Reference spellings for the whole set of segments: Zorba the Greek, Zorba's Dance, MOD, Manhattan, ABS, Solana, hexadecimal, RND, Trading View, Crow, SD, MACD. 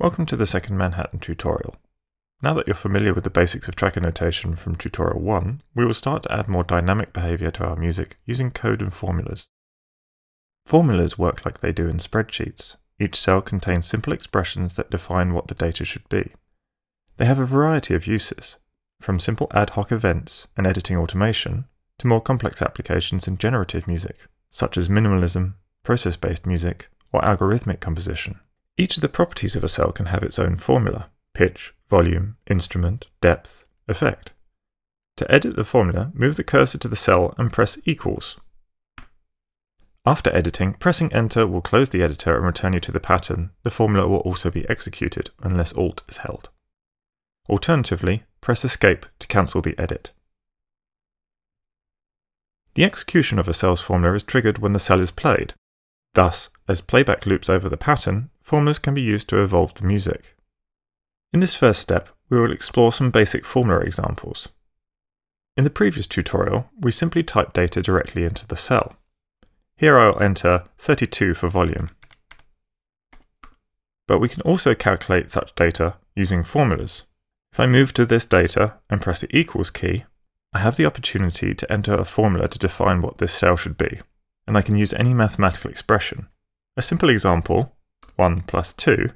Welcome to the second Manhattan tutorial. Now that you're familiar with the basics of tracker notation from tutorial 1, we will start to add more dynamic behavior to our music using code and formulas. Formulas work like they do in spreadsheets. Each cell contains simple expressions that define what the data should be. They have a variety of uses, from simple ad hoc events and editing automation, to more complex applications in generative music, such as minimalism, process-based music, or algorithmic composition. Each of the properties of a cell can have its own formula: pitch, volume, instrument, depth, effect. To edit the formula, move the cursor to the cell and press equals. After editing, pressing enter will close the editor and return you to the pattern. The formula will also be executed unless alt is held. Alternatively, press escape to cancel the edit. The execution of a cell's formula is triggered when the cell is played. Thus, as playback loops over the pattern, formulas can be used to evolve the music. In this first step, we will explore some basic formula examples. In the previous tutorial, we simply typed data directly into the cell. Here I will enter 32 for volume. But we can also calculate such data using formulas. If I move to this data and press the equals key, I have the opportunity to enter a formula to define what this cell should be, and I can use any mathematical expression. A simple example, 1 plus 2,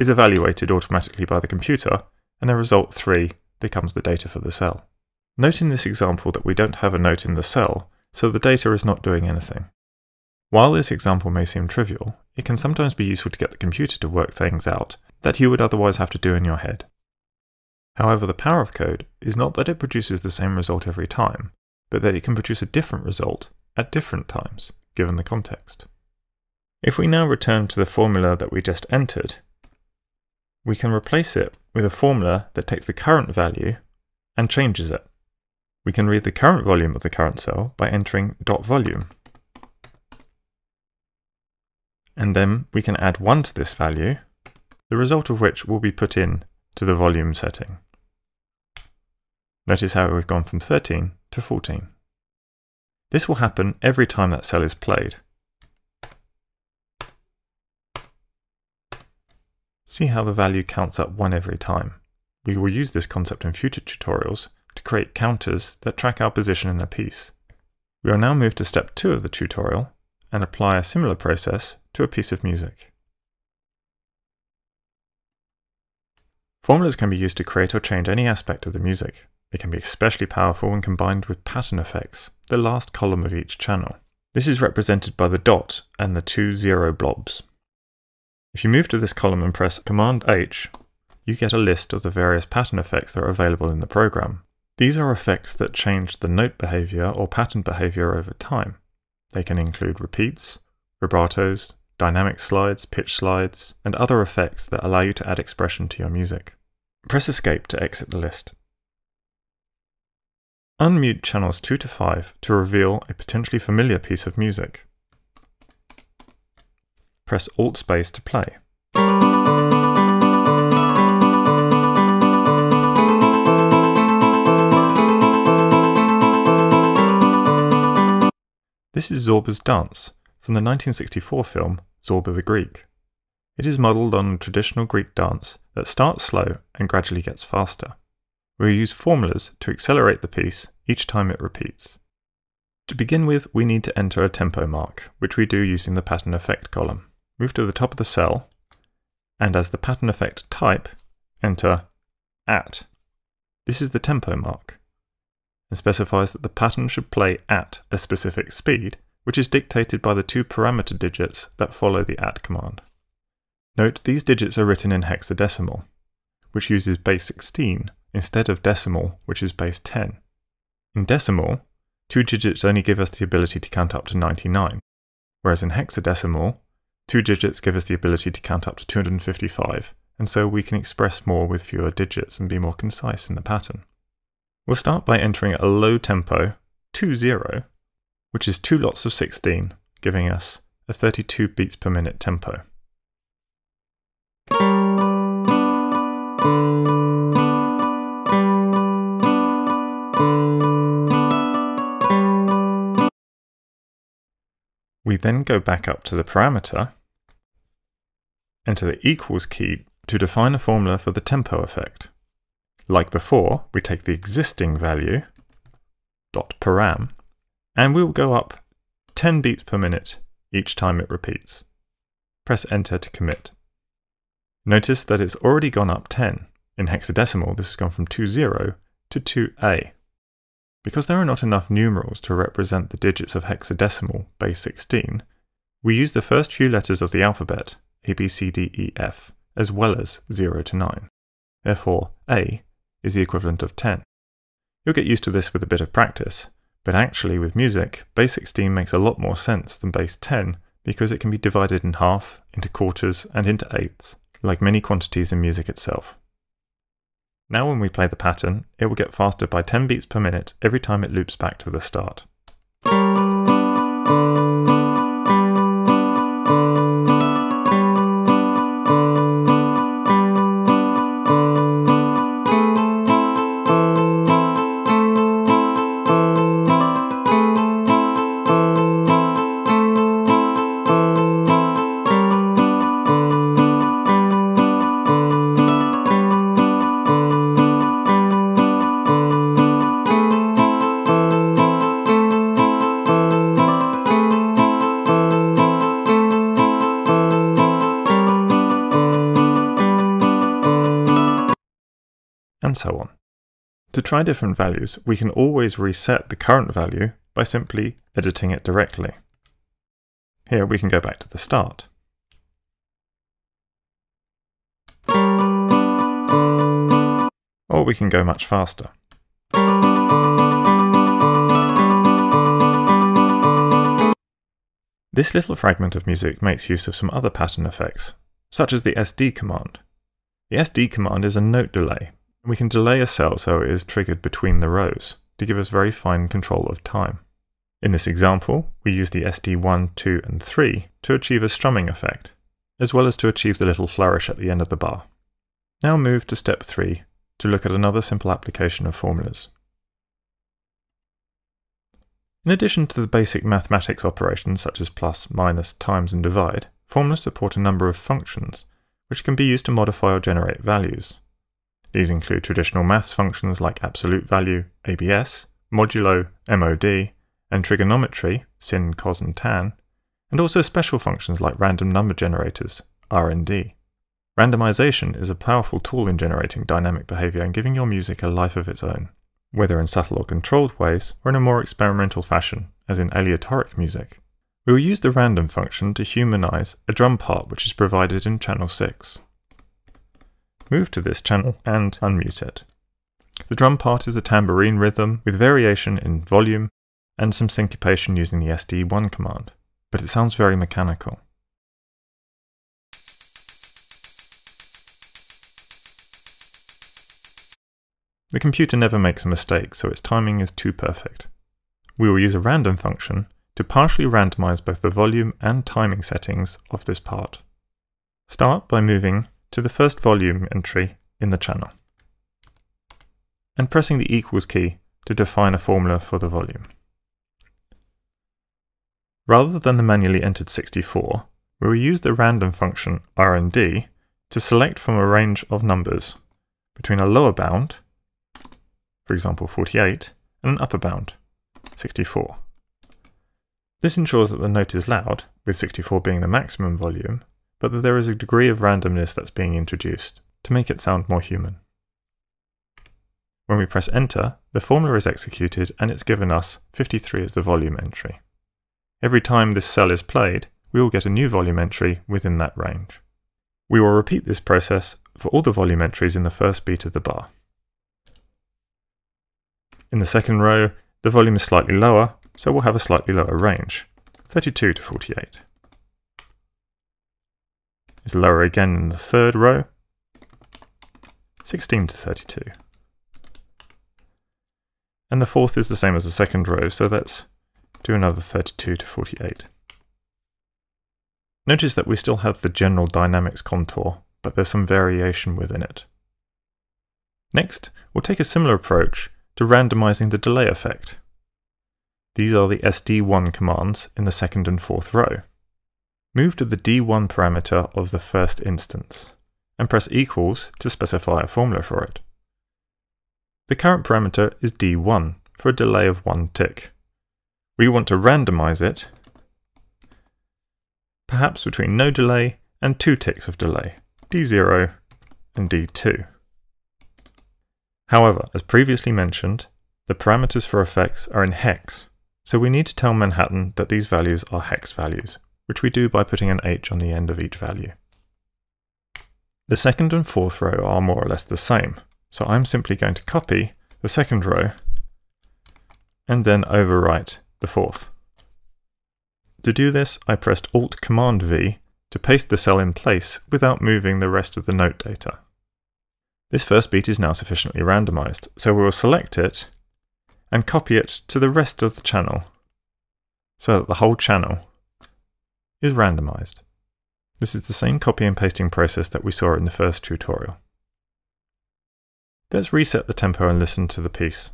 is evaluated automatically by the computer, and the result 3 becomes the data for the cell. Note in this example that we don't have a note in the cell, so the data is not doing anything. While this example may seem trivial, it can sometimes be useful to get the computer to work things out that you would otherwise have to do in your head. However, the power of code is not that it produces the same result every time, but that it can produce a different result at different times, given the context. If we now return to the formula that we just entered, we can replace it with a formula that takes the current value and changes it. We can read the current volume of the current cell by entering .volume. And then we can add 1 to this value, the result of which will be put in to the volume setting. Notice how we've gone from 13 to 14. This will happen every time that cell is played. See how the value counts up 1 every time. We will use this concept in future tutorials to create counters that track our position in a piece. We will now move to step 2 of the tutorial and apply a similar process to a piece of music. Formulas can be used to create or change any aspect of the music. They can be especially powerful when combined with pattern effects, the last column of each channel. This is represented by the dot and the 2 0 blobs. If you move to this column and press Command H, you get a list of the various pattern effects that are available in the program. These are effects that change the note behavior or pattern behavior over time. They can include repeats, vibratos, dynamic slides, pitch slides, and other effects that allow you to add expression to your music. Press Escape to exit the list. Unmute channels 2 to 5 to reveal a potentially familiar piece of music. Press Alt space to play. This is Zorba's dance from the 1964 film Zorba the Greek. It is modelled on a traditional Greek dance that starts slow and gradually gets faster. We use formulas to accelerate the piece each time it repeats. To begin with, we need to enter a tempo mark, which we do using the pattern effect column. Move to the top of the cell, and as the pattern effect type, enter at. This is the tempo mark, and specifies that the pattern should play at a specific speed, which is dictated by the 2 parameter digits that follow the at command. Note these digits are written in hexadecimal, which uses base 16, instead of decimal, which is base 10. In decimal, 2 digits only give us the ability to count up to 99, whereas in hexadecimal, 2 digits give us the ability to count up to 255, and so we can express more with fewer digits and be more concise in the pattern. We'll start by entering a low tempo, 2 0, which is 2 lots of 16, giving us a 32 beats per minute tempo. We then go back up to the parameter, enter the equals key to define a formula for the tempo effect. Like before, we take the existing value, .param, and we will go up 10 beats per minute each time it repeats. Press enter to commit. Notice that it's already gone up 10. In hexadecimal, this has gone from 20 to 2a. Because there are not enough numerals to represent the digits of hexadecimal base 16, we use the first few letters of the alphabet, A, B, C, D, E, F, as well as 0 to 9. Therefore, A is the equivalent of 10. You'll get used to this with a bit of practice, but actually with music, base 16 makes a lot more sense than base 10 because it can be divided in half, into quarters, and into eighths, like many quantities in music itself. Now when we play the pattern, it will get faster by 10 beats per minute every time it loops back to the start. And so on. To try different values, we can always reset the current value by simply editing it directly. Here we can go back to the start. Or we can go much faster. This little fragment of music makes use of some other pattern effects, such as the SD command. The SD command is a note delay. We can delay a cell so it is triggered between the rows, to give us very fine control of time. In this example, we use the SD1, 2 and 3 to achieve a strumming effect, as well as to achieve the little flourish at the end of the bar. Now move to step 3 to look at another simple application of formulas. In addition to the basic mathematics operations such as plus, minus, times and divide, formulas support a number of functions, which can be used to modify or generate values. These include traditional maths functions like absolute value, ABS, modulo, MOD, and trigonometry, sin, cos, and tan, and also special functions like random number generators, RND. Randomization is a powerful tool in generating dynamic behavior and giving your music a life of its own, whether in subtle or controlled ways, or in a more experimental fashion, as in aleatoric music. We will use the random function to humanize a drum part which is provided in channel 6. Move to this channel and unmute it. The drum part is a tambourine rhythm with variation in volume and some syncopation using the SD1 command, but it sounds very mechanical. The computer never makes a mistake, so its timing is too perfect. We will use a random function to partially randomize both the volume and timing settings of this part. Start by moving to the first volume entry in the channel, and pressing the equals key to define a formula for the volume. Rather than the manually entered 64, we will use the random function RND to select from a range of numbers between a lower bound, for example 48, and an upper bound, 64. This ensures that the note is loud, with 64 being the maximum volume, but that there is a degree of randomness that's being introduced to make it sound more human. When we press enter, the formula is executed and it's given us 53 as the volume entry. Every time this cell is played, we will get a new volume entry within that range. We will repeat this process for all the volume entries in the first beat of the bar. In the second row, the volume is slightly lower, so we'll have a slightly lower range, 32 to 48. Is lower again in the third row, 16 to 32. And the fourth is the same as the second row, so let's do another 32 to 48. Notice that we still have the general dynamics contour, but there's some variation within it. Next, we'll take a similar approach to randomizing the delay effect. These are the SD1 commands in the second and fourth row. Move to the D1 parameter of the first instance, and press equals to specify a formula for it. The current parameter is D1 for a delay of 1 tick. We want to randomize it, perhaps between no delay and 2 ticks of delay, D0 and D2. However, as previously mentioned, the parameters for effects are in hex, so we need to tell Manhattan that these values are hex values, which we do by putting an H on the end of each value. The second and fourth row are more or less the same, so I'm simply going to copy the second row and then overwrite the fourth. To do this, I pressed Alt-Command-V to paste the cell in place without moving the rest of the note data. This first beat is now sufficiently randomized, so we will select it and copy it to the rest of the channel so that the whole channel is randomized. This is the same copy and pasting process that we saw in the first tutorial. Let's reset the tempo and listen to the piece.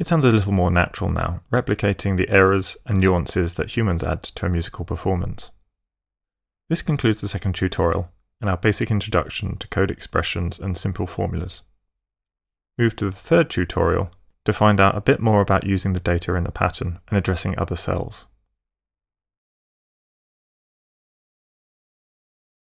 It sounds a little more natural now, replicating the errors and nuances that humans add to a musical performance. This concludes the second tutorial and our basic introduction to code expressions and simple formulas. Move to the third tutorial to find out a bit more about using the data in the pattern and addressing other cells.